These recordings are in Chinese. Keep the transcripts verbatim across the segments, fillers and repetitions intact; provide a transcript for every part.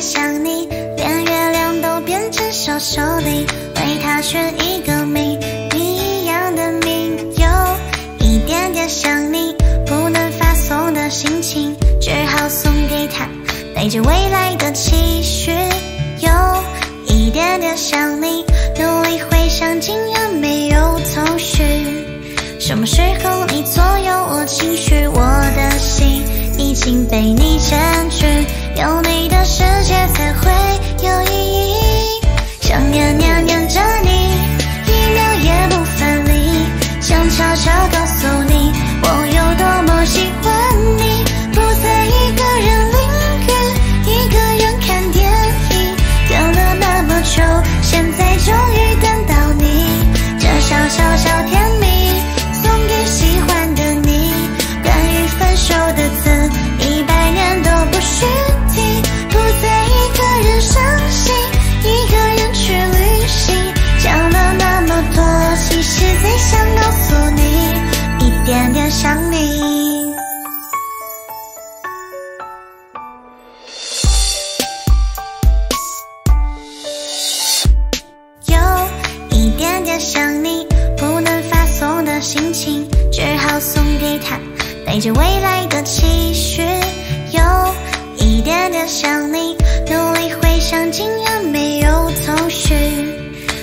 的想你，连月亮都变成小手里，为他选一个名，你一样的名，有一点点想你，不能发送的心情，只好送给他，带着未来的期许，有一点点想你，努力回想竟然没有头绪，什么时候你左右我情绪，我的心已经被你占据，有你的世界才会有意义，想念念念着你，一秒也不分离，想悄悄告诉你我有多么喜欢你，不再一个人淋雨，一个人看电影，等了那么久，现在终于等到你，这小小小甜蜜送给喜欢的你，关于分手的词一百年都不许提，不再一个人伤心，一个人去旅行，讲了那么多，其实最想告诉你，一点点想你。有一点点想你，不能发送的心情，只好送给他，带着未来的期许，有一点点想你，努力回想竟然没有头绪，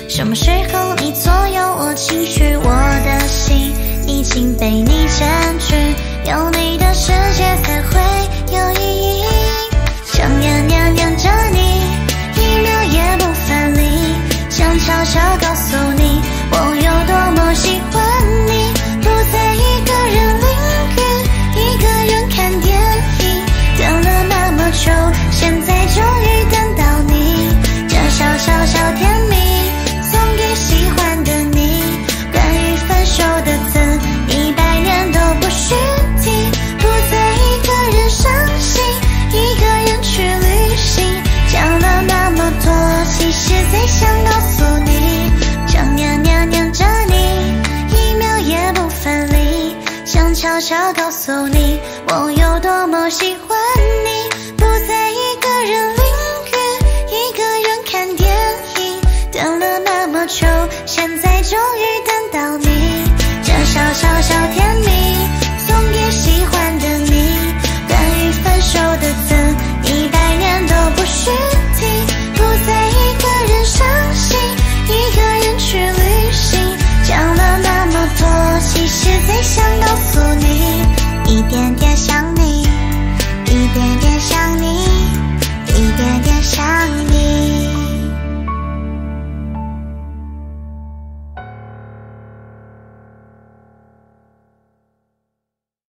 什么时候你左右我情绪，我的心已经被你占据，有你